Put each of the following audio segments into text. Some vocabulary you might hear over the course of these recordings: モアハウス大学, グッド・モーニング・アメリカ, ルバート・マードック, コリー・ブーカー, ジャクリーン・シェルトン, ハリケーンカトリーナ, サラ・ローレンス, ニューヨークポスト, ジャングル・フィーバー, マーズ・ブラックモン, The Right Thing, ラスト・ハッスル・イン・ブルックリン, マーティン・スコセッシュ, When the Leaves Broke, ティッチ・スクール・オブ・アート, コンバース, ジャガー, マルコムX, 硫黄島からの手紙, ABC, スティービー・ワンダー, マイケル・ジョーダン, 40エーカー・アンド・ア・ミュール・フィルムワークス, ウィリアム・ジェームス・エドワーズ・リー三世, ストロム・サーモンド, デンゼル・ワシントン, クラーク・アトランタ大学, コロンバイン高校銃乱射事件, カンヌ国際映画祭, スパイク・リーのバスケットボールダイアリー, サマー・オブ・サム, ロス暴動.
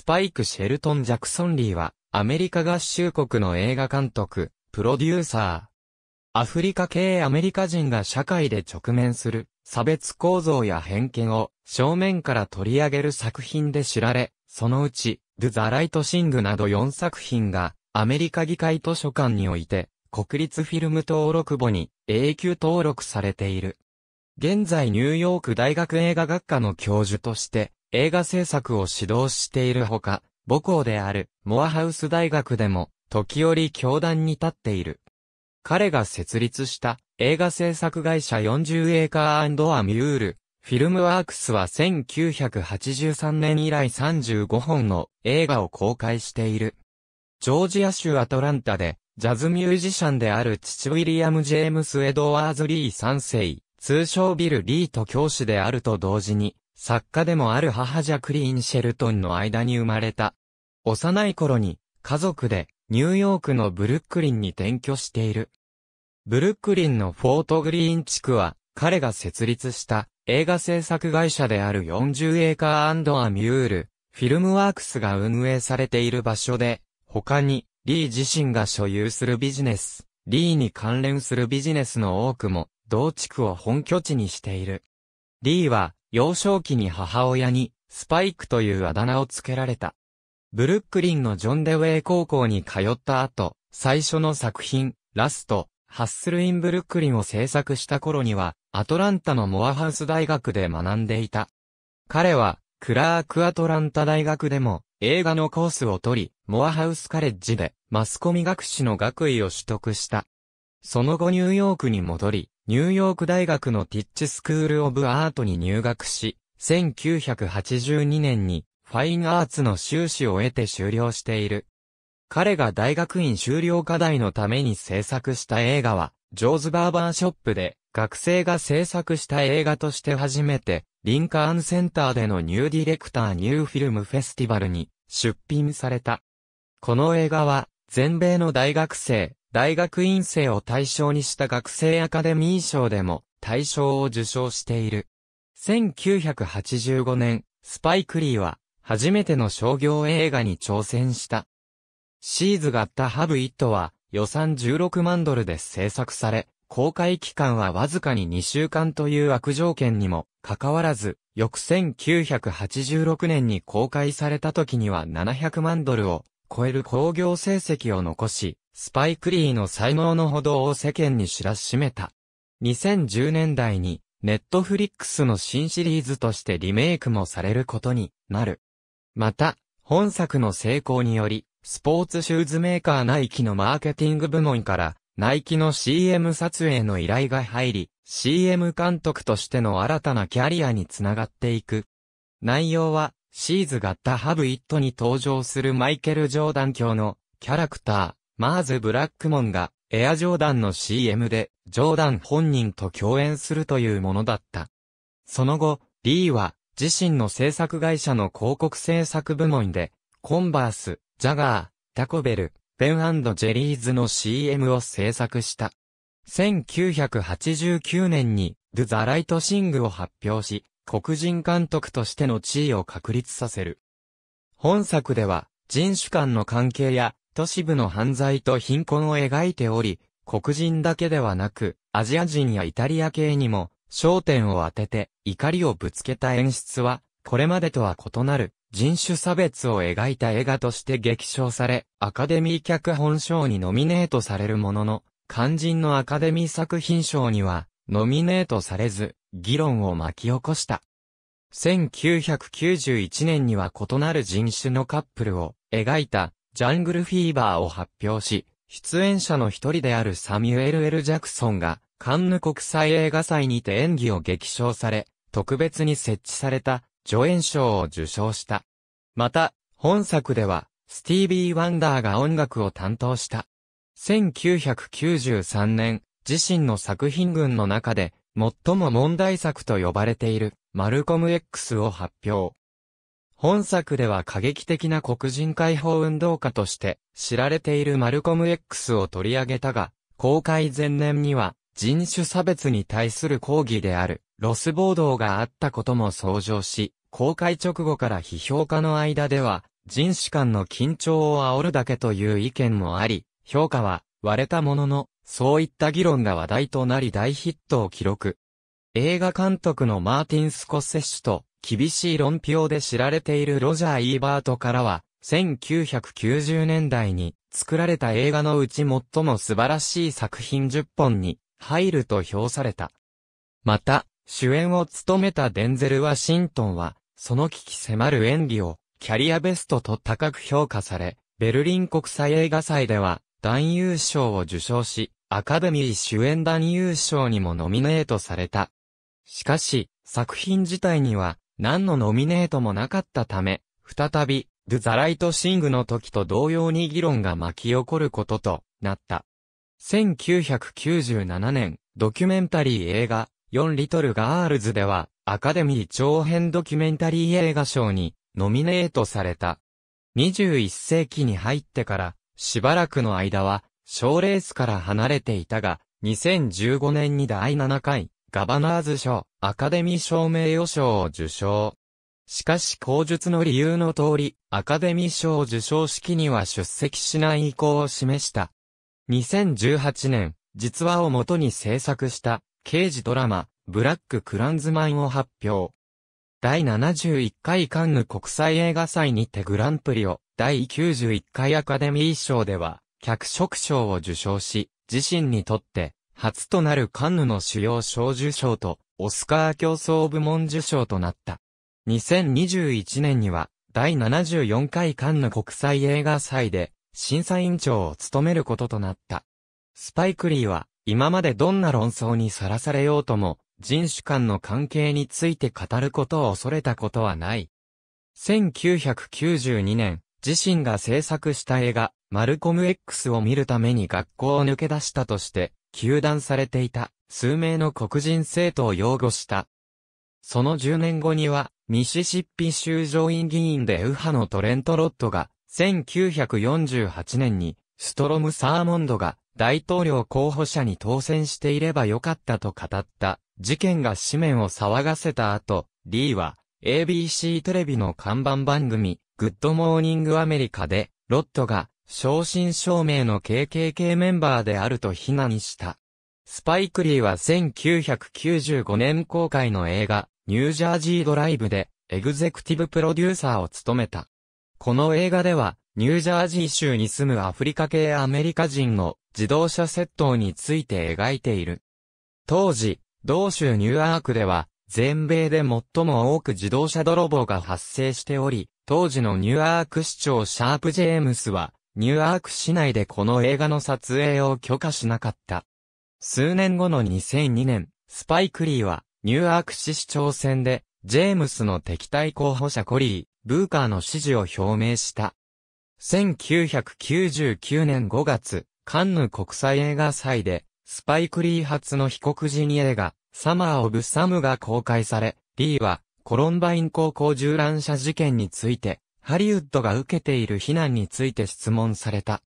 スパイク・シェルトン・ジャクソン・リーは、アメリカ合衆国の映画監督、プロデューサー。アフリカ系アメリカ人が社会で直面する、差別構造や偏見を、正面から取り上げる作品で知られ、そのうち、The Right Thingなど4作品が、アメリカ議会図書館において、国立フィルム登録簿に永久登録されている。現在ニューヨーク大学映画学科の教授として、映画制作を指導しているほか、母校であるモアハウス大学でも、時折教壇に立っている。彼が設立した映画制作会社40エーカー&アミュール。フィルムワークスは1983年以来35本の映画を公開している。ジョージア州アトランタでジャズミュージシャンである父ウィリアム・ジェームス・エドワーズ・リー3世、通称ビル・リーと教師であると同時に、作家でもある母ジャクリーン・シェルトンの間に生まれた。幼い頃に家族でニューヨークのブルックリンに転居している。ブルックリンのフォートグリーン地区は彼が設立した映画制作会社である40エーカー&アミュール、フィルムワークスが運営されている場所で、他に、リー自身が所有するビジネス、リーに関連するビジネスの多くも、同地区を本拠地にしている。リーは、幼少期に母親に、スパイクというあだ名をつけられた。ブルックリンのジョン・デウェイ高校に通った後、最初の作品、ラスト、ハッスル・イン・ブルックリンを制作した頃には、アトランタのモアハウス大学で学んでいた。彼は、クラーク・アトランタ大学でも、映画のコースを取り、モアハウスカレッジで、マスコミ学士の学位を取得した。その後ニューヨークに戻り、ニューヨーク大学のティッチ・スクール・オブ・アートに入学し、1982年に、ファイン・アーツの修士を得て修了している。彼が大学院修了課題のために制作した映画は、ジョーズ・バーバーショップで、学生が制作した映画として初めて、リンカーンセンターでのニューディレクターニューフィルムフェスティバルに出品された。この映画は、全米の大学生、大学院生を対象にした学生アカデミー賞でも大賞を受賞している。1985年、スパイク・リーは、初めての商業映画に挑戦した。She's Gotta Have Itは、予算16万ドルで制作され、公開期間はわずかに2週間という悪条件にもかかわらず、翌1986年に公開された時には700万ドルを超える興行成績を残し、スパイク・リーの才能のほどを世間に知らしめた。2010年代に、ネットフリックスの新シリーズとしてリメイクもされることになる。また、本作の成功により、スポーツシューズメーカーナイキのマーケティング部門からナイキの CM 撮影の依頼が入り CM 監督としての新たなキャリアにつながっていく。内容は She's Gotta Have It に登場するマイケル・ジョーダン卿のキャラクターマーズ・ブラックモンがエアジョーダンの CM でジョーダン本人と共演するというものだった。その後、リーは自身の制作会社の広告制作部門でコンバース、ジャガー、タコベル、ベン&ジェリーズの CM を制作した。1989年に The Right Thing を発表し、黒人監督としての地位を確立させる。本作では人種間の関係や都市部の犯罪と貧困を描いており、黒人だけではなくアジア人やイタリア系にも焦点を当てて怒りをぶつけた演出はこれまでとは異なる。人種差別を描いた映画として激賞され、アカデミー脚本賞にノミネートされるものの、肝心のアカデミー作品賞には、ノミネートされず、議論を巻き起こした。1991年には異なる人種のカップルを描いた、ジャングルフィーバーを発表し、出演者の一人であるサミュエル・L・ジャクソンが、カンヌ国際映画祭にて演技を激賞され、特別に設置された、助演賞を受賞した。また、本作では、スティービー・ワンダーが音楽を担当した。1993年、自身の作品群の中で、最も問題作と呼ばれている、マルコム X を発表。本作では過激的な黒人解放運動家として、知られているマルコム X を取り上げたが、公開前年には、人種差別に対する抗議である。ロス暴動があったことも相乗し、公開直後から批評家の間では、人種間の緊張を煽るだけという意見もあり、評価は割れたものの、そういった議論が話題となり大ヒットを記録。映画監督のマーティン・スコセッシュと厳しい論評で知られているロジャー・イーバートからは、1990年代に作られた映画のうち最も素晴らしい作品10本に入ると評された。また、主演を務めたデンゼル・ワシントンは、その鬼気迫る演技をキャリアベストと高く評価され、ベルリン国際映画祭では男優賞を受賞し、アカデミー主演男優賞にもノミネートされた。しかし、作品自体には何のノミネートもなかったため、再び、The Right Thingの時と同様に議論が巻き起こることとなった。1997年、ドキュメンタリー映画、4リトルガールズでは、アカデミー長編ドキュメンタリー映画賞にノミネートされた。21世紀に入ってから、しばらくの間は、賞レースから離れていたが、2015年に第7回、ガバナーズ賞、アカデミー賞名誉賞を受賞。しかし後述の理由の通り、アカデミー賞受賞式には出席しない意向を示した。2018年、実話を元に制作した、刑事ドラマ、ブラック・クランズマンを発表。第71回カンヌ国際映画祭にてグランプリを、第91回アカデミー賞では、脚色賞を受賞し、自身にとって、初となるカンヌの主要賞受賞と、オスカー競争部門受賞となった。2021年には第74回カンヌ国際映画祭で審査委員長を務めることとなった。スパイク・リーは今までどんな論争にさらされようとも人種間の関係について語ることを恐れたことはない。1992年、自身が制作した映画マルコム X を見るために学校を抜け出したとして糾弾されていた数名の黒人生徒を擁護した。その10年後には、ミシシッピ州上院議員で右派のトレント・ロッドが、1948年に、ストロム・サーモンドが大統領候補者に当選していればよかったと語った、事件が紙面を騒がせた後、リーは、ABC テレビの看板番組、グッド・モーニング・アメリカで、ロッドが、正真正銘の KKK メンバーであると非難した。スパイク・リーは1995年公開の映画、ニュージャージードライブで、エグゼクティブプロデューサーを務めた。この映画では、ニュージャージー州に住むアフリカ系アメリカ人の自動車窃盗について描いている。当時、同州ニューアークでは、全米で最も多く自動車泥棒が発生しており、当時のニューアーク市長シャープ・ジェームスは、ニューアーク市内でこの映画の撮影を許可しなかった。数年後の2002年、スパイク・リーは、ニューアーク市市長選で、ジェームスの敵対候補者コリー・ブーカーの支持を表明した。1999年5月、カンヌ国際映画祭で、スパイク・リー初の非黒人映画、サマー・オブ・サムが公開され、リーは、コロンバイン高校銃乱射事件について、ハリウッドが受けている非難について質問された。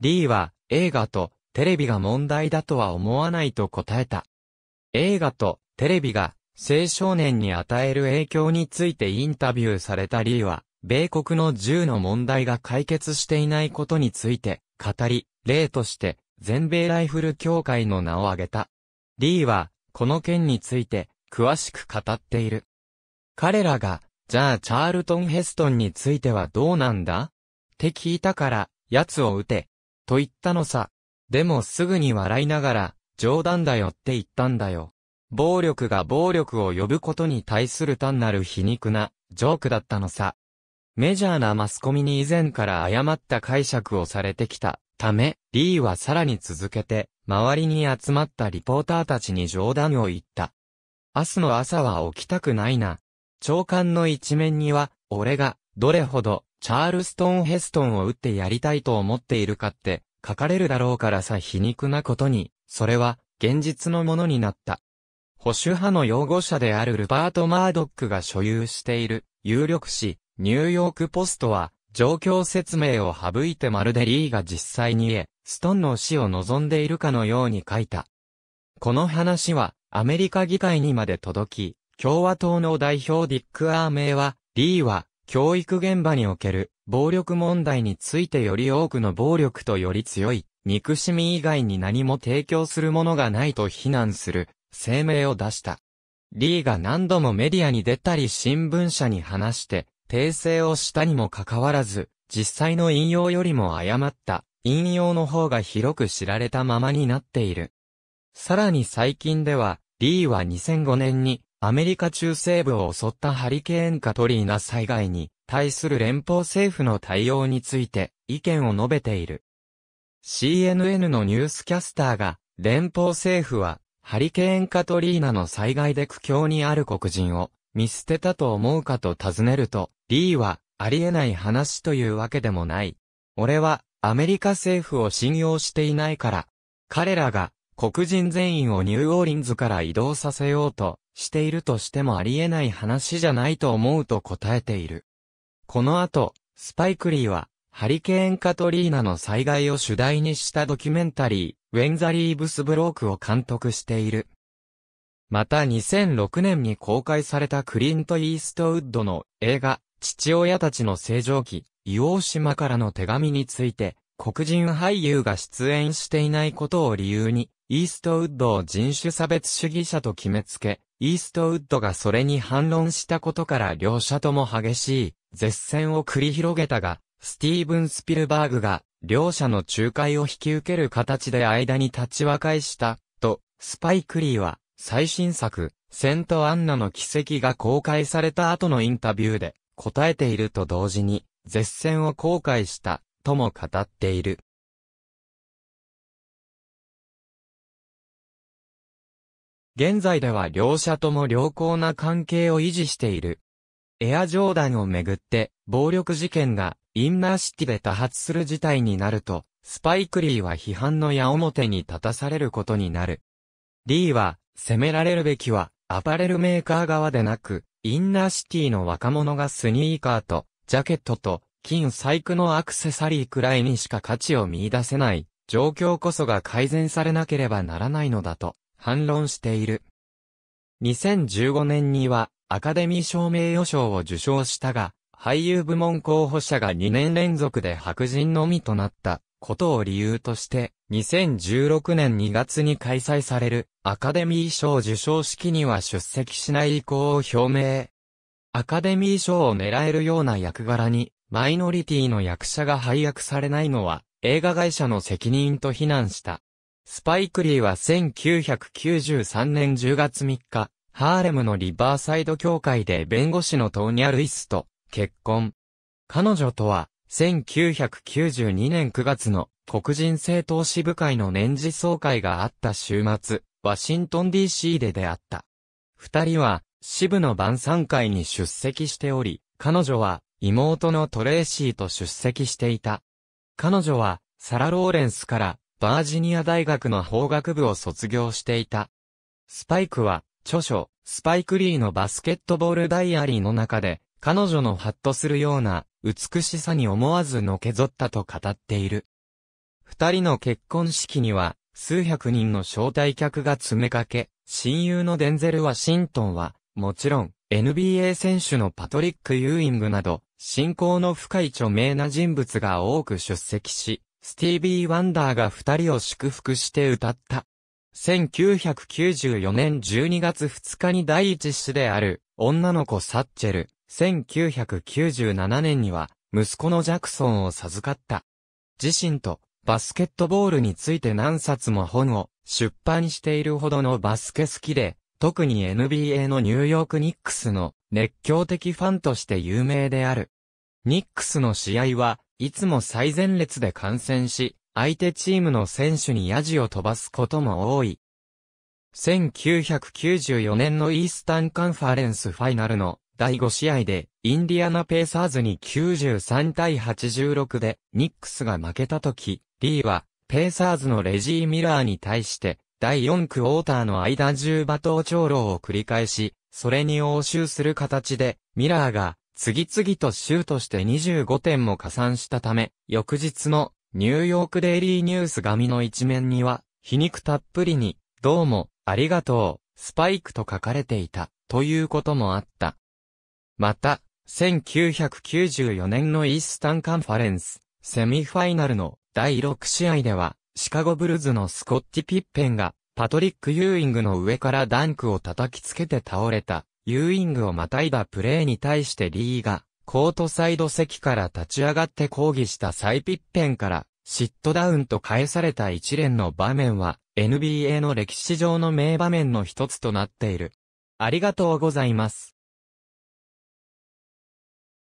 リーは、映画と、テレビが問題だとは思わないと答えた。映画とテレビが青少年に与える影響についてインタビューされたリーは、米国の銃の問題が解決していないことについて語り、例として全米ライフル協会の名を挙げた。リーは、この件について詳しく語っている。彼らが、じゃあチャールトン・ヘストンについてはどうなんだ？って聞いたから、奴を撃て、と言ったのさ。でもすぐに笑いながら、冗談だよって言ったんだよ。暴力が暴力を呼ぶことに対する単なる皮肉な、ジョークだったのさ。メジャーなマスコミに以前から誤った解釈をされてきたため、リーはさらに続けて、周りに集まったリポーターたちに冗談を言った。明日の朝は起きたくないな。朝刊の一面には、俺が、どれほど、チャールストン・ヘストンを撃ってやりたいと思っているかって、書かれるだろうからさ。皮肉なことに、それは、現実のものになった。保守派の擁護者であるルバート・マードックが所有している、有力紙、ニューヨークポストは、状況説明を省いてまるでリーが実際にストンの死を望んでいるかのように書いた。この話は、アメリカ議会にまで届き、共和党の代表ディック・アーメイは、リーは、教育現場における暴力問題についてより多くの暴力とより強い憎しみ以外に何も提供するものがないと非難する声明を出した。リーが何度もメディアに出たり新聞社に話して訂正をしたにもかかわらず、実際の引用よりも誤った引用の方が広く知られたままになっている。さらに最近では、リーは2005年にアメリカ中西部を襲ったハリケーンカトリーナ災害に対する連邦政府の対応について意見を述べている。CNN のニュースキャスターが、連邦政府はハリケーンカトリーナの災害で苦境にある黒人を見捨てたと思うかと尋ねると、リーはありえない話というわけでもない。俺はアメリカ政府を信用していないから、彼らが黒人全員をニューオーリンズから移動させようとしているとしてもありえない話じゃないと思うと答えている。この後、スパイク・リーはハリケーンカトリーナの災害を主題にしたドキュメンタリー、When the Leaves Brokeを監督している。また2006年に公開されたクリント・イーストウッドの映画、父親たちの星条旗、硫黄島からの手紙について、黒人俳優が出演していないことを理由に、イーストウッドを人種差別主義者と決めつけ、イーストウッドがそれに反論したことから両者とも激しい、舌戦を繰り広げたが、スティーブン・スピルバーグが、両者の仲介を引き受ける形で間に立ち和解した、と、スパイク・リーは、最新作、セント・アンナの奇跡が公開された後のインタビューで、答えていると同時に、舌戦を後悔した、とも語っている。現在では両者とも良好な関係を維持している。エアジョーダンをめぐって、暴力事件が、インナーシティで多発する事態になると、スパイク・リーは批判の矢面に立たされることになる。リーは、責められるべきは、アパレルメーカー側でなく、インナーシティの若者がスニーカーと、ジャケットと、金細工のアクセサリーくらいにしか価値を見出せない、状況こそが改善されなければならないのだと、反論している。2015年には、アカデミー賞名誉賞を受賞したが、俳優部門候補者が2年連続で白人のみとなったことを理由として、2016年2月に開催されるアカデミー賞受賞式には出席しない意向を表明。アカデミー賞を狙えるような役柄にマイノリティの役者が配役されないのは映画会社の責任と非難した。スパイク・リーは1993年10月3日、ハーレムのリバーサイド教会で弁護士のトーニャ・ルイスと、結婚。彼女とは、1992年9月の黒人政党支部会の年次総会があった週末、ワシントン DC で出会った。二人は、支部の晩餐会に出席しており、彼女は、妹のトレーシーと出席していた。彼女は、サラ・ローレンスから、バージニア大学の法学部を卒業していた。スパイクは、著書、スパイク・リーのバスケットボールダイアリーの中で、彼女のハッとするような美しさに思わずのけぞったと語っている。二人の結婚式には数百人の招待客が詰めかけ、親友のデンゼル・ワシントンは、もちろん NBA 選手のパトリック・ユーイングなど、親交の深い著名な人物が多く出席し、スティービー・ワンダーが二人を祝福して歌った。1994年12月2日に第一子である女の子サッチェル。1997年には息子のジャクソンを授かった。自身とバスケットボールについて何冊も本を出版しているほどのバスケ好きで、特に NBA のニューヨークニックスの熱狂的ファンとして有名である。ニックスの試合はいつも最前列で観戦し、相手チームの選手にヤジを飛ばすことも多い。1994年のイースタンカンファレンスファイナルの第5試合で、インディアナ・ペイサーズに93対86で、ニックスが負けたとき、リーは、ペイサーズのレジー・ミラーに対して、第4クォーターの間10罵倒長老を繰り返し、それに応酬する形で、ミラーが、次々とシュートして25点も加算したため、翌日の、ニューヨークデイリーニュース紙の一面には、皮肉たっぷりに、どうも、ありがとう、スパイクと書かれていた、ということもあった。また、1994年のイースタンカンファレンス、セミファイナルの第6試合では、シカゴブルズのスコッティ・ピッペンが、パトリック・ユーイングの上からダンクを叩きつけて倒れた、ユーイングをまたいだプレーに対してリーが、コートサイド席から立ち上がって抗議した際ピッペンから、シットダウンと返された一連の場面は、NBA の歴史上の名場面の一つとなっている。ありがとうございます。